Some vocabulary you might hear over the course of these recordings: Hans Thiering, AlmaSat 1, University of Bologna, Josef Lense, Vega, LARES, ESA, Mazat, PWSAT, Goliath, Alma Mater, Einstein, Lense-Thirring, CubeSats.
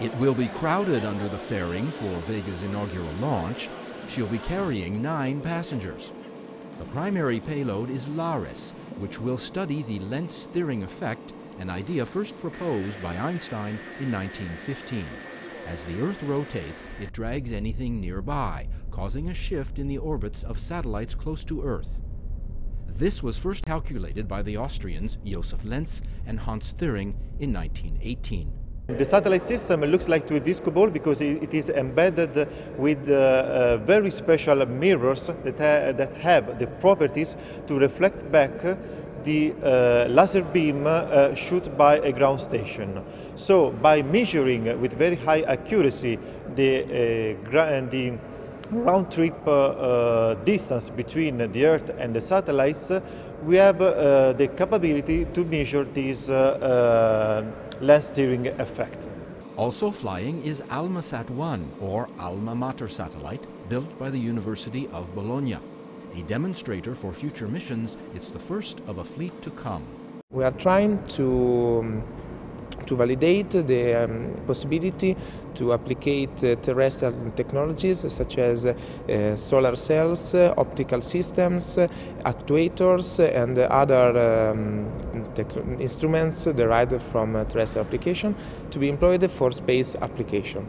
It will be crowded under the fairing for Vega's inaugural launch. She'll be carrying 9 passengers. The primary payload is LARES, which will study the Lense-Thirring effect, an idea first proposed by Einstein in 1915. As the Earth rotates, it drags anything nearby, causing a shift in the orbits of satellites close to Earth. This was first calculated by the Austrians Josef Lense and Hans Thiering in 1918. The satellite system looks like a disco ball because it is embedded with very special mirrors that have the properties to reflect back the laser beam shot by a ground station. So by measuring with very high accuracy the round-trip distance between the Earth and the satellites, we have the capability to measure this Lense-Thirring effect. Also flying is AlmaSat 1, or Alma Mater satellite, built by the University of Bologna. A demonstrator for future missions, it's the first of a fleet to come. We are trying to validate the possibility to applicate terrestrial technologies such as solar cells, optical systems, actuators and other instruments derived from terrestrial application to be employed for space application.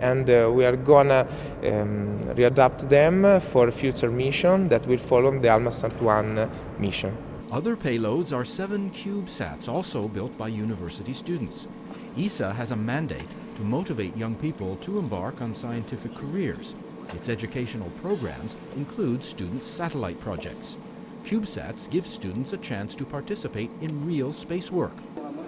And we are gonna readapt them for future mission that will follow the AlmaSat 1 mission. Other payloads are 7 CubeSats, also built by university students. ESA has a mandate to motivate young people to embark on scientific careers. Its educational programs include student satellite projects. CubeSats give students a chance to participate in real space work.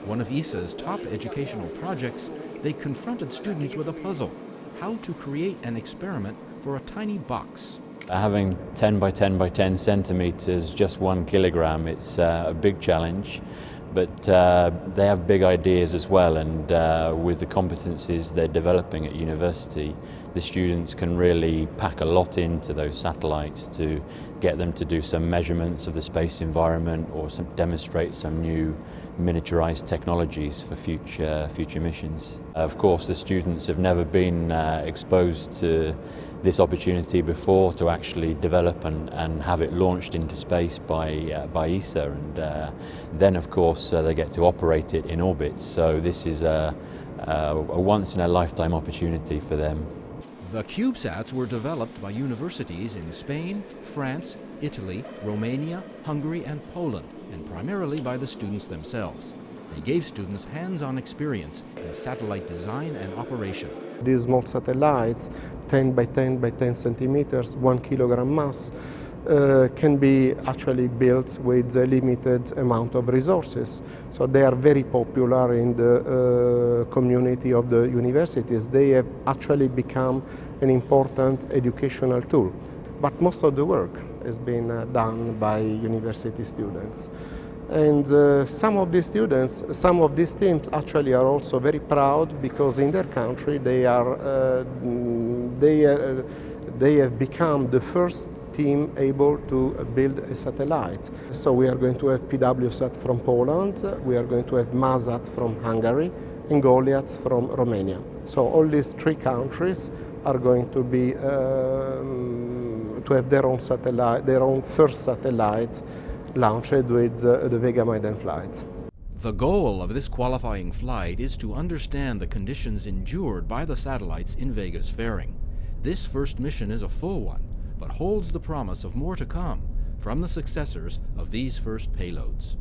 One of ESA's top educational projects, they confronted students with a puzzle: how to create an experiment for a tiny box. Having 10 by 10 by 10 centimeters, just 1 kilogram, it's a big challenge, but they have big ideas as well, and with the competencies they're developing at university, the students can really pack a lot into those satellites to get them to do some measurements of the space environment or demonstrate some new miniaturized technologies for future missions. Of course, the students have never been exposed to this opportunity before to actually develop and have it launched into space by ESA, and then of course they get to operate it in orbit, so this is a once-in-a-lifetime opportunity for them. The CubeSats were developed by universities in Spain, France, Italy, Romania, Hungary and Poland, and primarily by the students themselves. They gave students hands-on experience in satellite design and operation. These small satellites, 10 by 10 by 10 centimeters, 1 kilogram mass, can be actually built with a limited amount of resources. So they are very popular in the community of the universities. They have actually become an important educational tool. But most of the work has been done by university students. And some of these teams actually are also very proud because in their country they have become the first team able to build a satellite. So we are going to have PWSAT from Poland, we are going to have Mazat from Hungary, and Goliath from Romania. So all these 3 countries are going to be to have their own satellite, their own first satellites launched with the Vega maiden flight. The goal of this qualifying flight is to understand the conditions endured by the satellites in Vega's fairing. This first mission is a full one, but holds the promise of more to come from the successors of these first payloads.